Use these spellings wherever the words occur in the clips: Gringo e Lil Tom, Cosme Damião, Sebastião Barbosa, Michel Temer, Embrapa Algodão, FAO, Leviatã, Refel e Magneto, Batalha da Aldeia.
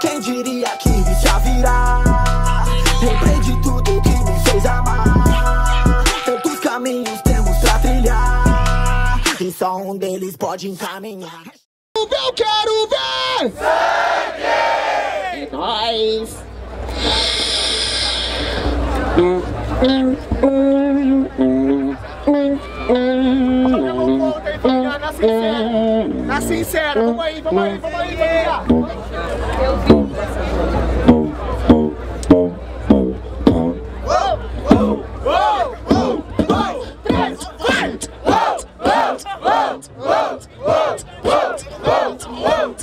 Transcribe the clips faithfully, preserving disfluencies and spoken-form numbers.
Quem diria que me ia virar? Lembrei de tudo que me fez amar. Tantos caminhos temos pra trilhar e só um deles pode encaminhar. Eu quero ver sangue! E nós... Na sincera, na sincera, vamos aí, vamos aí, vamos aí, vamos aí. Eu vim dessa vez.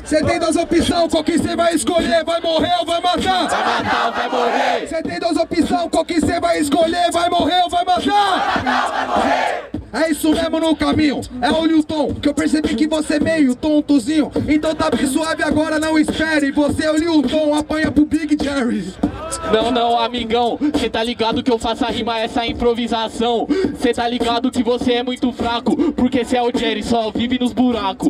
Você tem duas opções, qual que você vai escolher? Vai morrer ou vai matar? Vai matar ou vai morrer? Você tem duas opções, qual que você vai escolher? Vai morrer ou vai matar? Vai matar ou vai morrer? É isso mesmo no caminho, é o Lil Tom, que eu percebi que você é meio tontozinho. Então tá bem suave agora, não espere. Você é o Lil Tom, apanha pro Big Jerry. Não, não, amigão, cê tá ligado que eu faço a rima, essa improvisação. Cê tá ligado que você é muito fraco, porque cê é o Jerry, só vive nos buracos.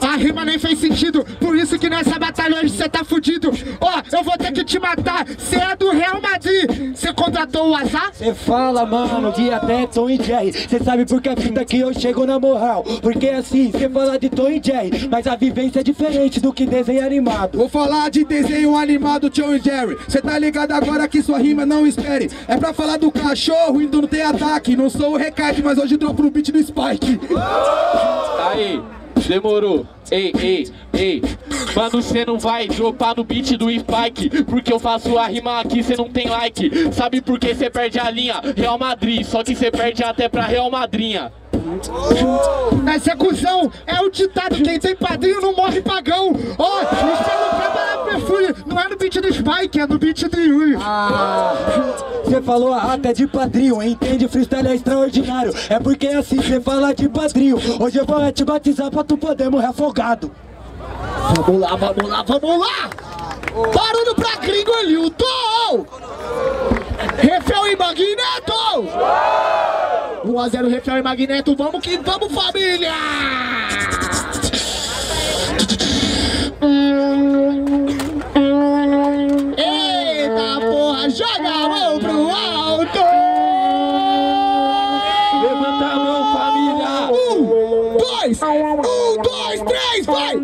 A rima nem fez sentido, por isso que nessa batalha hoje cê tá fudido. Ó, oh, eu vou ter que te matar, cê é do Real Madrid. Cê contratou o azar? Cê fala, mano, que até é Tom e Jerry. Cê sabe porque a fita que eu chego na moral. Porque assim, cê fala de Tom e Jerry, mas a vivência é diferente do que desenho animado. Vou falar de desenho animado, Tom e Jerry. Cê tá ligado agora que sua rima não espere. É pra falar do cachorro, indo não tem ataque. Não sou o recado, mas hoje dropo no beat do Spike. Aí. Demorou, ei, ei, ei. Mano, cê não vai dropar no beat do Spike, porque eu faço a rima aqui, cê não tem like. Sabe por que cê perde a linha? Real Madrid, só que cê perde até pra Real Madrinha. Essa execução é o ditado, quem tem padrinho não morre pagão. Ó, oh, isso é no perfume, não é no beat do Spike, é no beat do Yuri. Ah. Você falou até de padrinho, entende? Freestyle é extraordinário. É porque assim você fala de padrinho. Hoje eu vou te batizar pra tu poder morrer afogado. Vamos lá, vamos lá, vamos lá! Barulho pra Gringo e Lil Tom! Refel e Magneto! um a zero Refel e Magneto, vamos que vamos, família! Eita porra, joga a mão pro alto! Levanta a mão, família! Um, dois, um, dois, três, vai!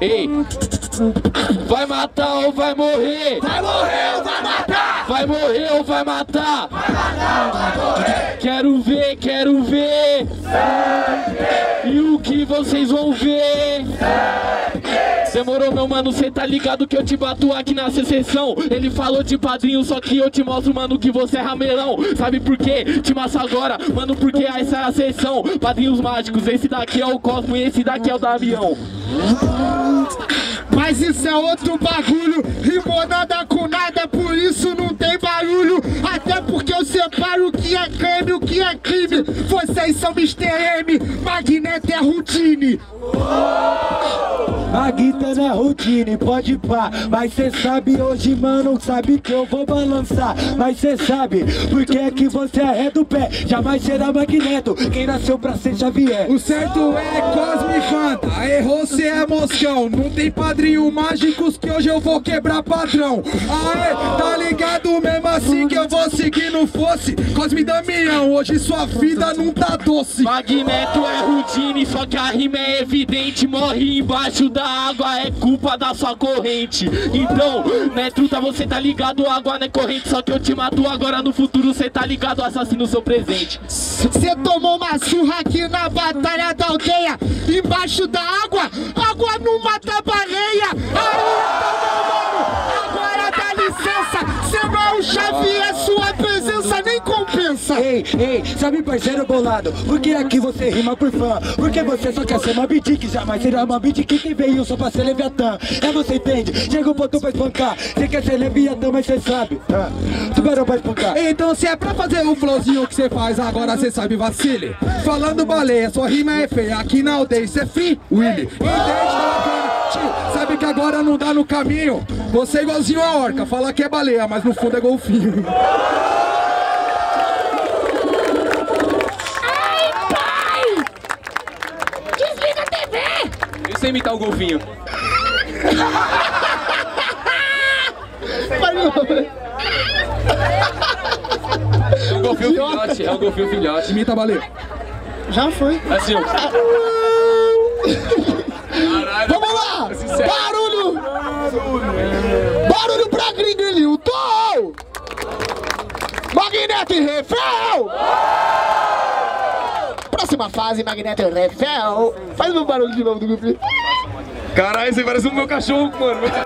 Ei! Vai matar ou vai morrer? Vai morrer ou vai matar? Vai morrer ou vai matar? Vai matar ou vai morrer? Quero ver, quero ver! Sangue! E o que vocês vão ver? Sangue! Demorou, meu mano, cê tá ligado que eu te bato aqui na secessão. Ele falou de padrinho, só que eu te mostro, mano, que você é ramelão. Sabe por quê? Te massa agora, mano, porque essa é a sessão. Padrinhos mágicos, esse daqui é o Cosmo e esse daqui é o Damião. Mas isso é outro bagulho, rimou nada com nada, por isso não tem barulho. Até porque eu separo o que é crime, o que é crime. Vocês são mister M, Magneto é Routine. A guita na routine, pode pá. Mas cê sabe hoje, mano, sabe que eu vou balançar. Mas cê sabe, porque é que você arreda o pé. Jamais será Magneto, quem nasceu pra ser Xavier. O certo é Cosme Fanta, errou cê é moscão. Não tem padrinho mágicos que hoje eu vou quebrar padrão. Aê, tá ligado mesmo assim que eu vou seguir no fosse. Cosme Damião, hoje sua vida não tá doce. Magneto é routine, só que a rima é evidente. Morre embaixo da água, é culpa da sua corrente. Então, né, truta, você tá ligado, água não é corrente, só que eu te mato agora no futuro, cê tá ligado, assassino seu presente. Cê tomou uma surra aqui na Batalha da Aldeia, embaixo da água, água não mata baleia. Aí, então, meu mano, agora dá licença, cê não é o Xavier, sua presença nem compensa. Ei, ei, sabe, parceiro bolado, porque aqui você rima por fã, porque você só quer ser uma bidique, jamais será uma bidique que veio só pra ser Leviatã. É, você entende? Chega o botão pra espancar, cê quer ser Leviatã, mas cê sabe, ah, tubarão pra espancar. Então se é pra fazer o flowzinho que cê faz, agora cê sabe, vacile. Falando baleia, sua rima é feia, aqui na aldeia cê é free, Willy. Entende, tá, sabe que agora não dá no caminho. Você é igualzinho a orca, fala que é baleia, mas no fundo é golfinho. Ai, pai! Desliga Eu sei imitar o golfinho. É o golfinho filhote, é o golfinho filhote. Imita a baleia. Já foi. Assim, ó. Vamos lá! Barulho! Barulho pra Gringo e Lil Tom! Magneto e Refel! Próxima fase, Magneto e Refel! Faz um barulho de novo do golfinho. Caralho, você parece o meu cachorro, mano.